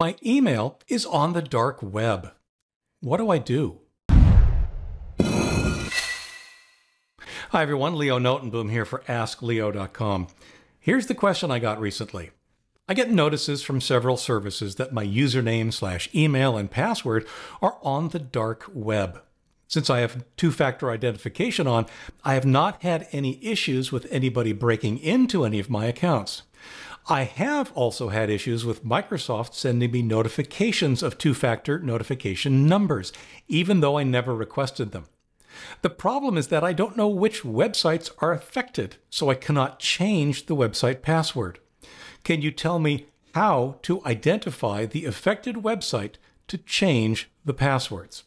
My email is on the dark web. What do I do? Hi everyone, Leo Notenboom here for AskLeo.com. Here's the question I got recently. I get notices from several services that my username /email and password are on the dark web. Since I have two-factor identification on, I have not had any issues with anybody breaking into any of my accounts. I have also had issues with Microsoft sending me notifications of two-factor notification numbers, even though I never requested them. The problem is that I don't know which websites are affected, so I cannot change the website password. Can you tell me how to identify the affected website to change the passwords?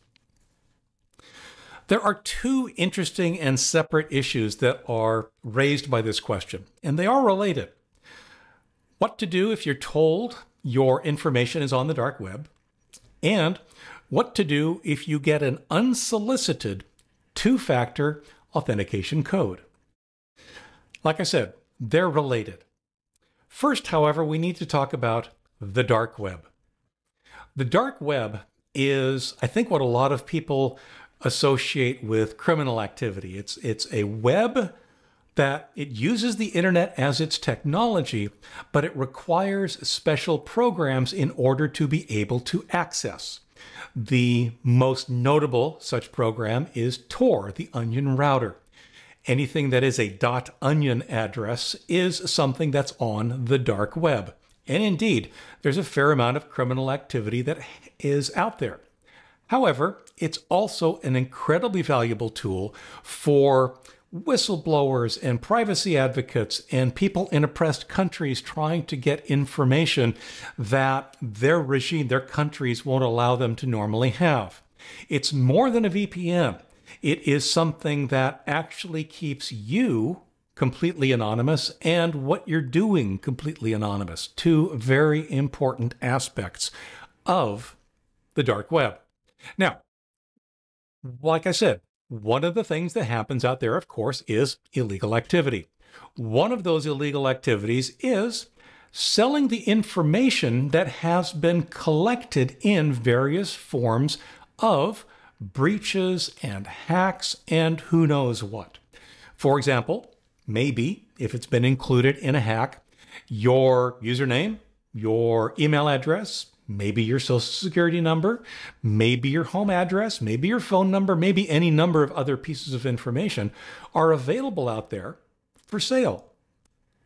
There are two interesting and separate issues that are raised by this question, and they are related. What to do if you're told your information is on the dark web, and what to do if you get an unsolicited two-factor authentication code. Like I said, they're related. First, however, we need to talk about the dark web. The dark web is, I think, what a lot of people associate with criminal activity. It's a web that it uses the internet as its technology, but it requires special programs in order to be able to access. The most notable such program is Tor, the Onion Router. Anything that is a .onion address is something that's on the dark web. And indeed, there's a fair amount of criminal activity that is out there. However, it's also an incredibly valuable tool for whistleblowers and privacy advocates and people in oppressed countries trying to get information that their regime, their countries won't allow them to normally have. It's more than a VPN. It is something that actually keeps you completely anonymous and what you're doing completely anonymous. Two very important aspects of the dark web. Now, like I said, one of the things that happens out there, of course, is illegal activity. One of those illegal activities is selling the information that has been collected in various forms of breaches and hacks and who knows what. For example, maybe if it's been included in a hack, your username, your email address, maybe your social security number, maybe your home address, maybe your phone number, maybe any number of other pieces of information are available out there for sale.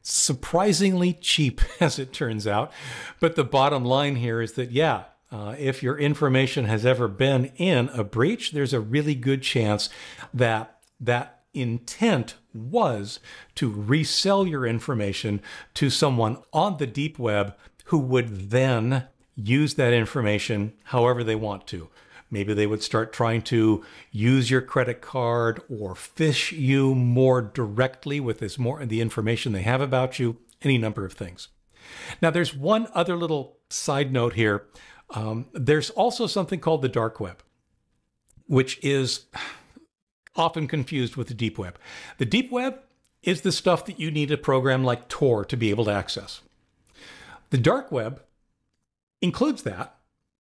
Surprisingly cheap, as it turns out. But the bottom line here is that, yeah, if your information has ever been in a breach, there's a really good chance that that intent was to resell your information to someone on the deep web who would then use that information however they want to. Maybe they would start trying to use your credit card or phish you more directly with this more the information they have about you, any number of things. Now, there's one other little side note here. There's also something called the dark web, which is often confused with the deep web. The deep web is the stuff that you need a program like Tor to be able to access. The dark web includes that,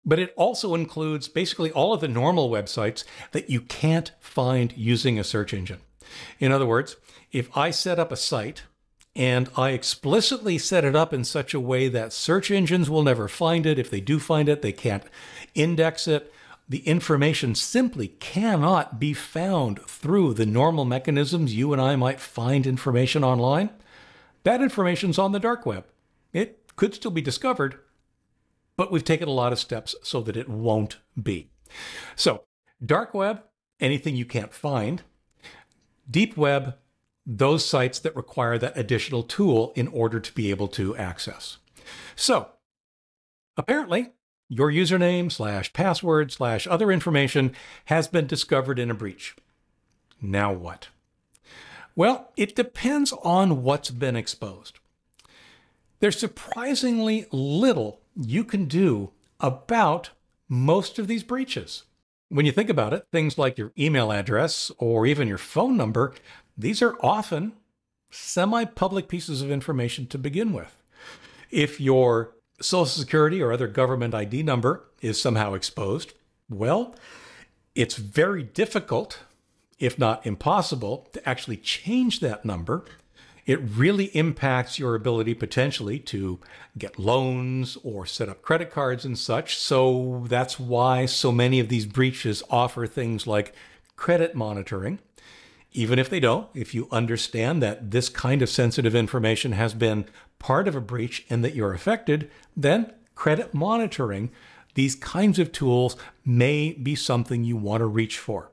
but it also includes basically all of the normal websites that you can't find using a search engine. In other words, if I set up a site and I explicitly set it up in such a way that search engines will never find it, if they do find it, they can't index it, the information simply cannot be found through the normal mechanisms you and I might find information online, that information's on the dark web. It could still be discovered, but we've taken a lot of steps so that it won't be. So dark web, anything you can't find. Deep web, those sites that require that additional tool in order to be able to access. So apparently your username /password/other information has been discovered in a breach. Now what? Well, it depends on what's been exposed. There's surprisingly little you can do about most of these breaches. When you think about it, things like your email address or even your phone number, these are often semi-public pieces of information to begin with. If your Social Security or other government ID number is somehow exposed, well, it's very difficult, if not impossible, to actually change that number. It really impacts your ability potentially to get loans or set up credit cards and such. So that's why so many of these breaches offer things like credit monitoring. Even if they don't, if you understand that this kind of sensitive information has been part of a breach and that you're affected, then credit monitoring, these kinds of tools may be something you want to reach for.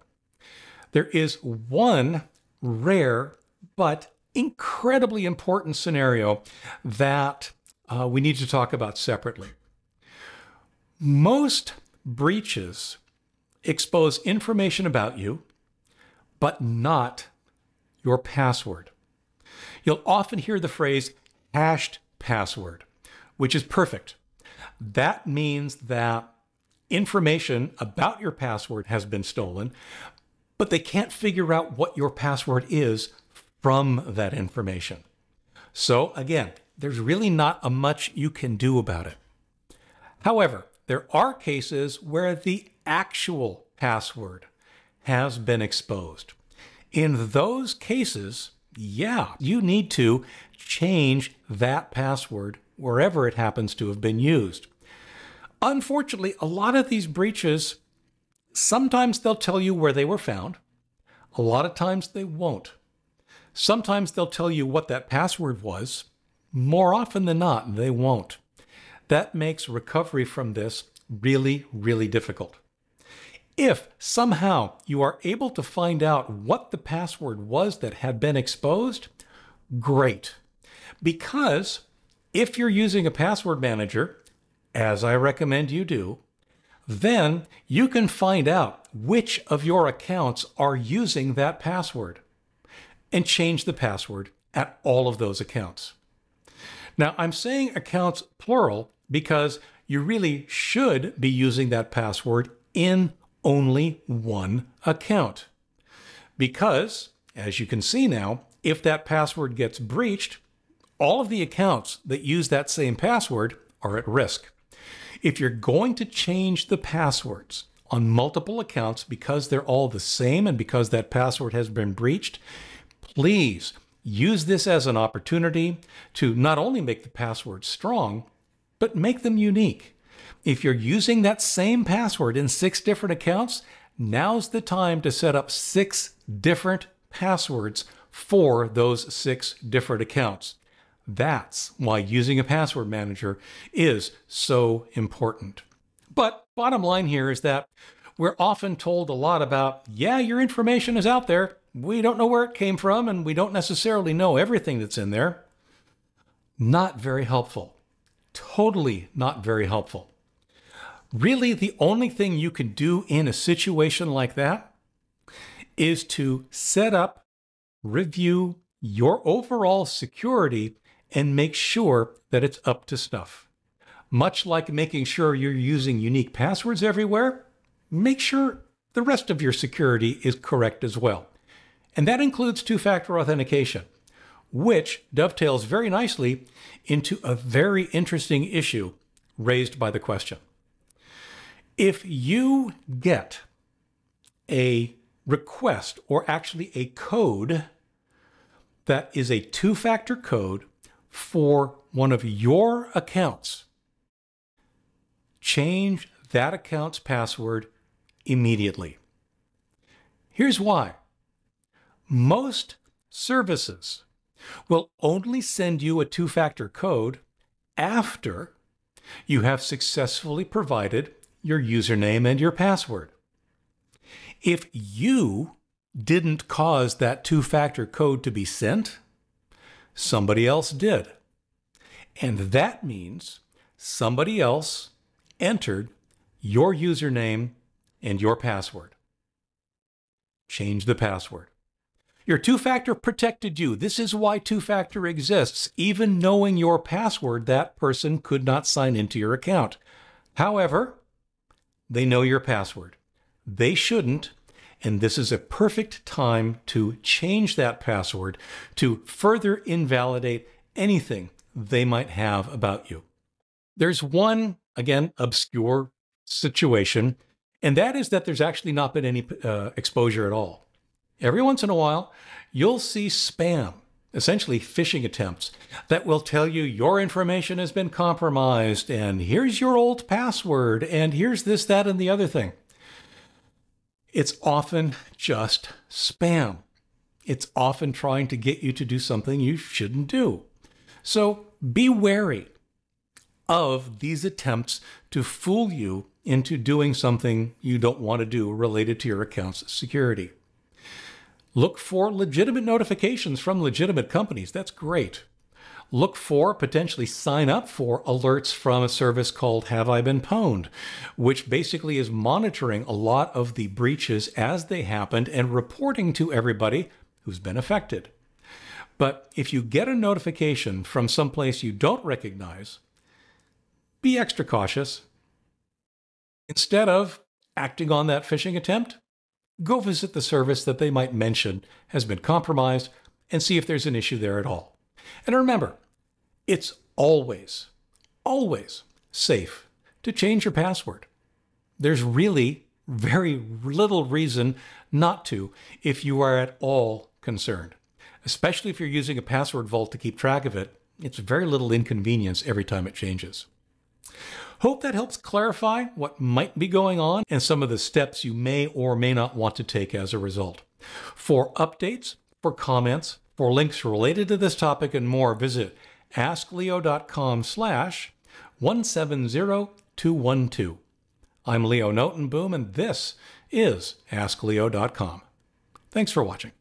There is one rare but incredibly important scenario that we need to talk about separately. Most breaches expose information about you, but not your password. You'll often hear the phrase hashed password, which is perfect. That means that information about your password has been stolen, but they can't figure out what your password is from that information. So again, there's really not a much you can do about it. However, there are cases where the actual password has been exposed. In those cases, yeah, you need to change that password wherever it happens to have been used. Unfortunately, a lot of these breaches, sometimes they'll tell you where they were found. A lot of times they won't. Sometimes they'll tell you what that password was. More often than not, they won't. That makes recovery from this really, really difficult. If somehow you are able to find out what the password was that had been exposed, great. Because if you're using a password manager, as I recommend you do, then you can find out which of your accounts are using that password and change the password at all of those accounts. Now, I'm saying accounts plural because you really should be using that password in only one account. Because, as you can see now, if that password gets breached, all of the accounts that use that same password are at risk. If you're going to change the passwords on multiple accounts because they're all the same and because that password has been breached, please use this as an opportunity to not only make the passwords strong, but make them unique. If you're using that same password in 6 different accounts, now's the time to set up 6 different passwords for those 6 different accounts. That's why using a password manager is so important. But bottom line here is that we're often told a lot about, yeah, your information is out there. We don't know where it came from, and we don't necessarily know everything that's in there. Not very helpful. Totally not very helpful. Really, the only thing you can do in a situation like that is to set up, review your overall security, and make sure that it's up to snuff. Much like making sure you're using unique passwords everywhere, make sure the rest of your security is correct as well. And that includes two-factor authentication, which dovetails very nicely into a very interesting issue raised by the question. If you get a request, or actually a code, that is a two-factor code for one of your accounts, change that account's password immediately. Here's why. Most services will only send you a two-factor code after you have successfully provided your username and your password. If you didn't cause that two-factor code to be sent, somebody else did. And that means somebody else entered your username and your password. Change the password. Your two-factor protected you. This is why two-factor exists. Even knowing your password, that person could not sign into your account. However, they know your password. They shouldn't, and this is a perfect time to change that password to further invalidate anything they might have about you. There's one, again, obscure situation, and that is that there's actually not been any exposure at all. Every once in a while, you'll see spam, essentially phishing attempts that will tell you your information has been compromised, and here's your old password, and here's this, that, and the other thing. It's often just spam. It's often trying to get you to do something you shouldn't do. So be wary of these attempts to fool you into doing something you don't want to do related to your account's security. Look for legitimate notifications from legitimate companies. That's great. Look for, potentially sign up for, alerts from a service called Have I Been Pwned, which basically is monitoring a lot of the breaches as they happened and reporting to everybody who's been affected. But if you get a notification from someplace you don't recognize, be extra cautious. Instead of acting on that phishing attempt, go visit the service that they might mention has been compromised and see if there's an issue there at all. And remember, it's always, always safe to change your password. There's really very little reason not to if you are at all concerned, especially if you're using a password vault to keep track of it. It's very little inconvenience every time it changes. Hope that helps clarify what might be going on and some of the steps you may or may not want to take as a result. For updates, for comments, for links related to this topic and more, visit AskLeo.com/170212. I'm Leo Notenboom, and this is AskLeo.com. Thanks for watching.